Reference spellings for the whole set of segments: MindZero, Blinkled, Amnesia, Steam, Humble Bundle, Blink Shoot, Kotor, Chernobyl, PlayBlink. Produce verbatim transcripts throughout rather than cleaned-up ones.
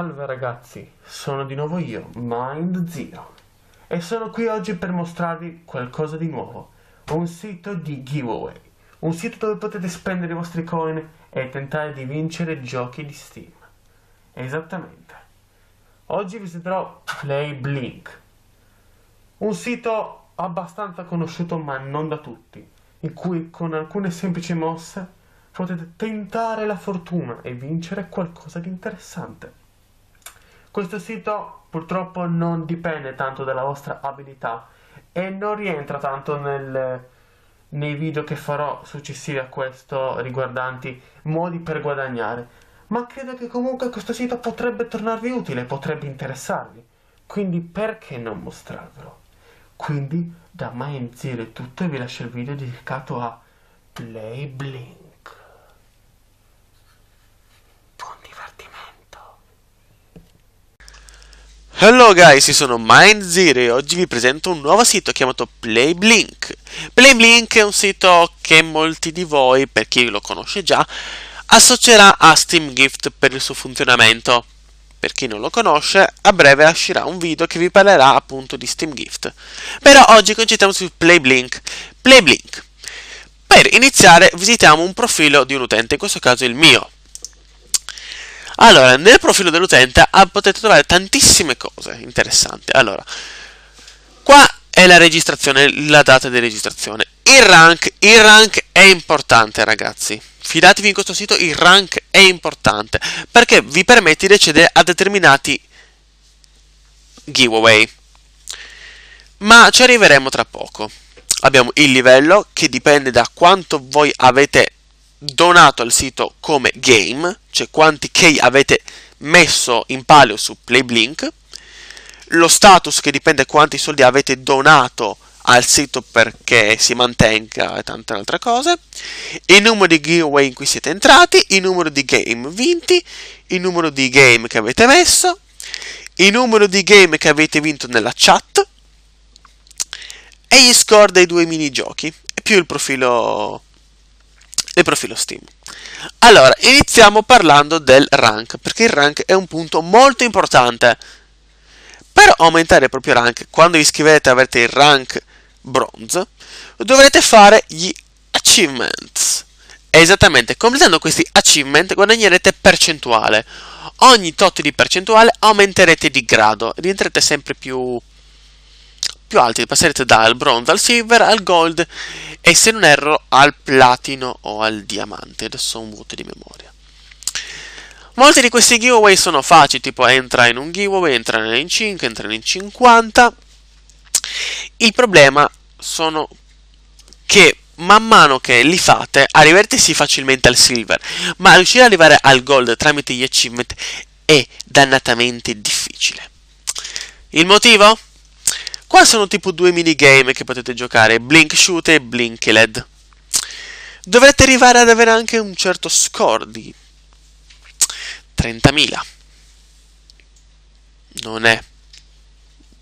Salve ragazzi, sono di nuovo io, MindZero, e sono qui oggi per mostrarvi qualcosa di nuovo, un sito di giveaway, un sito dove potete spendere i vostri coin e tentare di vincere giochi di Steam. Esattamente. Oggi visiterò PlayBlink, un sito abbastanza conosciuto ma non da tutti, in cui con alcune semplici mosse potete tentare la fortuna e vincere qualcosa di interessante. Questo sito purtroppo non dipende tanto dalla vostra abilità e non rientra tanto nel, nei video che farò successivi a questo riguardanti modi per guadagnare, ma credo che comunque questo sito potrebbe tornarvi utile, potrebbe interessarvi, quindi perché non mostrarvelo? Quindi da MindZero è tutto e vi lascio il video dedicato a PlayBlink. Hello guys, io sono MindZero e oggi vi presento un nuovo sito chiamato PlayBlink. PlayBlink è un sito che molti di voi, per chi lo conosce già, associerà a Steam Gift per il suo funzionamento. Per chi non lo conosce, a breve uscirà un video che vi parlerà appunto di Steam Gift. Però oggi concentriamo su PlayBlink. PlayBlink. Per iniziare visitiamo un profilo di un utente, in questo caso il mio. Allora, nel profilo dell'utente potete trovare tantissime cose interessanti. Allora, qua è la registrazione, la data di registrazione. Il rank, il rank è importante ragazzi. Fidatevi, in questo sito il rank è importante perché vi permette di accedere a determinati giveaway. Ma ci arriveremo tra poco. Abbiamo il livello che dipende da quanto voi avete donato al sito come game, cioè quanti key avete messo in palio su PlayBlink, lo status che dipende quanti soldi avete donato al sito perché si mantenga e tante altre cose, il numero di giveaway in cui siete entrati, il numero di game vinti, il numero di game che avete messo, il numero di game che avete vinto nella chat e gli score dei due minigiochi e più il profilo del profilo Steam. Allora, iniziamo parlando del rank, perché il rank è un punto molto importante. Per aumentare il proprio rank, quando vi iscrivete avrete il rank bronzo, dovrete fare gli achievements. Esattamente, completando questi achievement guadagnerete percentuale. Ogni tot di percentuale aumenterete di grado, diventerete sempre più più alti, passerete dal bronzo al silver, al gold e se non erro al platino o al diamante, adesso ho un vuoto di memoria. Molti di questi giveaway sono facili, tipo entra in un giveaway, entra in cinque, entra in cinquanta. Il problema sono che man mano che li fate arriverete sì facilmente al silver, ma riuscire ad arrivare al gold tramite gli achievement è dannatamente difficile. Il motivo? Qua sono tipo due minigame che potete giocare, Blink Shoot e Blinkled. Dovrete arrivare ad avere anche un certo score di trentamila. Non è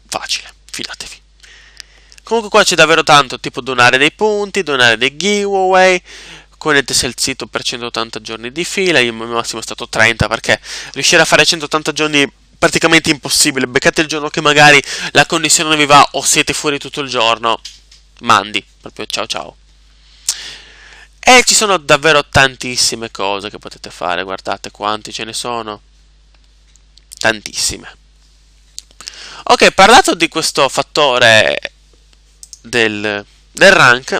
facile, fidatevi. Comunque qua c'è davvero tanto, tipo donare dei punti, donare dei giveaway, connettersi al sito per centottanta giorni di fila, il mio massimo è stato trenta perché riuscire a fare centottanta giorni praticamente impossibile. Beccate il giorno che magari la connessione non vi va o siete fuori tutto il giorno, mandi proprio ciao ciao. E ci sono davvero tantissime cose che potete fare, guardate quanti ce ne sono, tantissime. Ok, parlato di questo fattore del, del rank,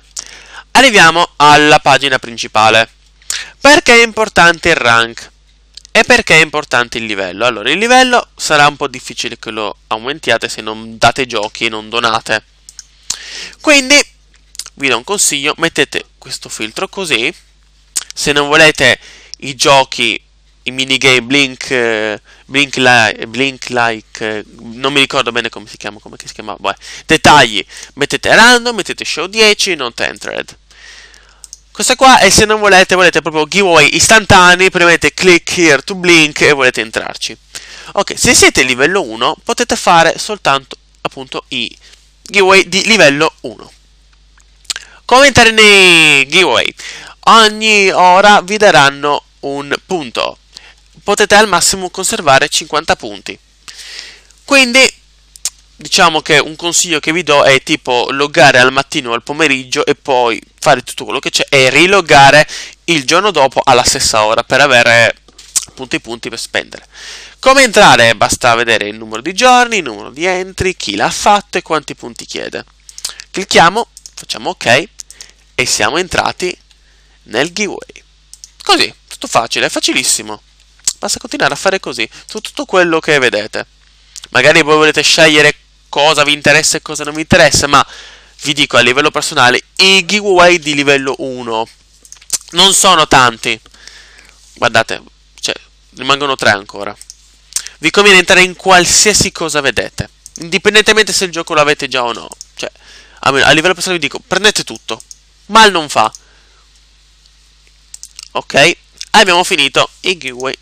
arriviamo alla pagina principale. Perché è importante il rank? E perché è importante il livello? Allora, il livello sarà un po' difficile che lo aumentiate se non date giochi e non donate. Quindi, vi do un consiglio, mettete questo filtro così. Se non volete i giochi, i minigame Blink, Blink Like, Blink Like, non mi ricordo bene come si chiama, come si chiama, beh, dettagli, mettete random, mettete show dieci, not entered. Questa qua, e se non volete, volete proprio giveaway istantanei, premete click here to blink e volete entrarci. Ok, se siete livello uno potete fare soltanto appunto i giveaway di livello uno. Come entrare nei giveaway? Ogni ora vi daranno un punto. potete al massimo conservare cinquanta punti. Quindi diciamo che un consiglio che vi do è tipo loggare al mattino o al pomeriggio e poi fare tutto quello che c'è e riloggare il giorno dopo alla stessa ora per avere punti punti per spendere. Come entrare? Basta vedere il numero di giorni, il numero di entry, chi l'ha fatto e quanti punti chiede. Clicchiamo, facciamo ok e siamo entrati nel giveaway. Così, tutto facile, facilissimo. Basta continuare a fare così su tutto quello che vedete. Magari voi volete scegliere cosa vi interessa e cosa non vi interessa, ma vi dico a livello personale, i giveaway di livello uno non sono tanti. Guardate, cioè, rimangono tre ancora. Vi conviene entrare in qualsiasi cosa vedete, indipendentemente se il gioco lo avete già o no. Cioè, a livello personale vi dico, prendete tutto, mal non fa. Ok, abbiamo finito i giveaway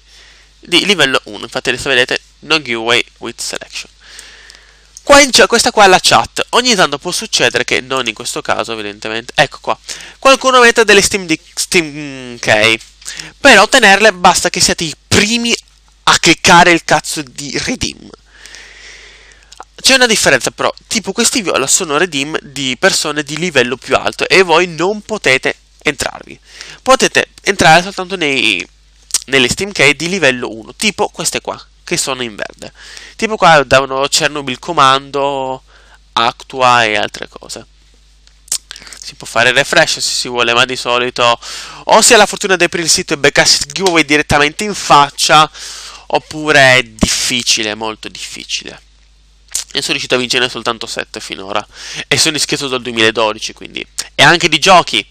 di livello uno, infatti adesso vedete no giveaway with selection. Qua in questa qua è la chat, ogni tanto può succedere che non in questo caso evidentemente, ecco qua, qualcuno mette delle Steam, di, Steam Key, per ottenerle basta che siate i primi a cliccare il cazzo di redeem. C'è una differenza però, tipo questi viola sono redeem di persone di livello più alto e voi non potete entrarvi, potete entrare soltanto nei... nelle Steam Key di livello uno, tipo queste qua, che sono in verde. Tipo qua davano Chernobyl Comando, Actua e altre cose. Si può fare refresh se si vuole, ma di solito o si ha la fortuna di aprire il sito e beccarsi giveaway direttamente in faccia, oppure è difficile, molto difficile. E sono riuscito a vincere soltanto sette finora, e sono iscritto dal duemiladodici, quindi... E anche di giochi!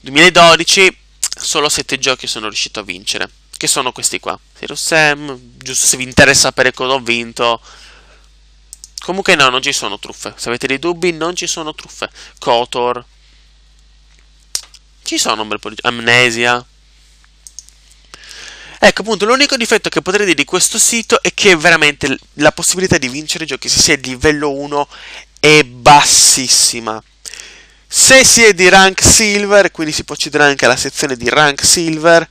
duemiladodici... Solo sette giochi sono riuscito a vincere, che sono questi qua. Zero Sam, giusto se vi interessa sapere cosa ho vinto. Comunque no, non ci sono truffe. Se avete dei dubbi, non ci sono truffe. Kotor. Ci sono un bel po' di... Amnesia. Ecco, appunto, l'unico difetto che potrei dire di questo sito è che veramente la possibilità di vincere giochi se si è di livello uno è bassissima. Se si è di rank silver, quindi si può accedere anche alla sezione di rank silver,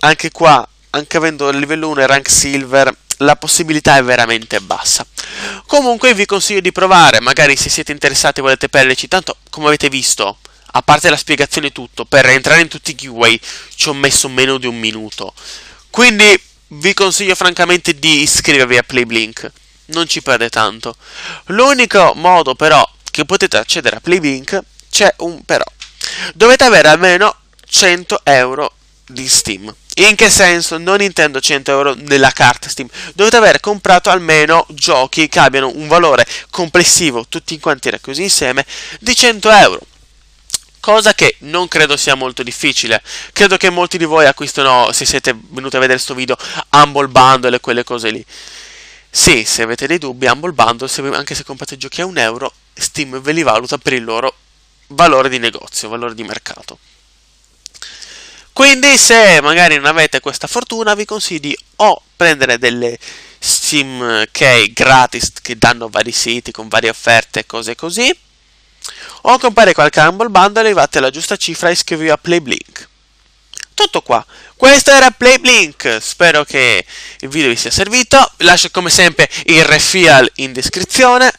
anche qua, anche avendo il livello uno e rank silver, la possibilità è veramente bassa. Comunque vi consiglio di provare, magari se siete interessati e volete perderci, tanto come avete visto, a parte la spiegazione e tutto, per entrare in tutti i giveaway ci ho messo meno di un minuto. Quindi vi consiglio francamente di iscrivervi a PlayBlink, non ci perde tanto. L'unico modo però... che potete accedere a PlayBlink, c'è un però. Dovete avere almeno cento euro di Steam. In che senso? Non intendo cento euro nella carta Steam. Dovete aver comprato almeno giochi che abbiano un valore complessivo, tutti quanti racchiusi insieme, di cento euro. Cosa che non credo sia molto difficile. Credo che molti di voi acquistano, se siete venuti a vedere questo video, Humble Bundle e quelle cose lì. Sì, se avete dei dubbi, Humble Bundle, se, anche se comprate giochi a un euro, Steam ve li valuta per il loro valore di negozio, valore di mercato. Quindi se magari non avete questa fortuna, vi consiglio di o prendere delle Steam Key gratis che danno vari siti con varie offerte e cose così, o comprare qualche Humble Bundle e arrivate alla giusta cifra e iscrivervi a PlayBlink. Tutto qua, questo era PlayBlink, spero che il video vi sia servito, vi lascio come sempre il refill in descrizione,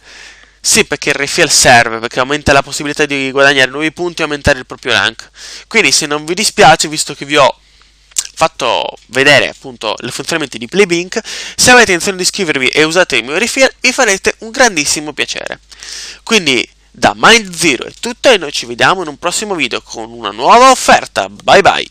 sì perché il refill serve, perché aumenta la possibilità di guadagnare nuovi punti e aumentare il proprio rank, quindi se non vi dispiace, visto che vi ho fatto vedere appunto il funzionamento di PlayBlink, se avete intenzione di iscrivervi e usate il mio refill, vi farete un grandissimo piacere. Quindi da MindZero è tutto e noi ci vediamo in un prossimo video con una nuova offerta, bye bye!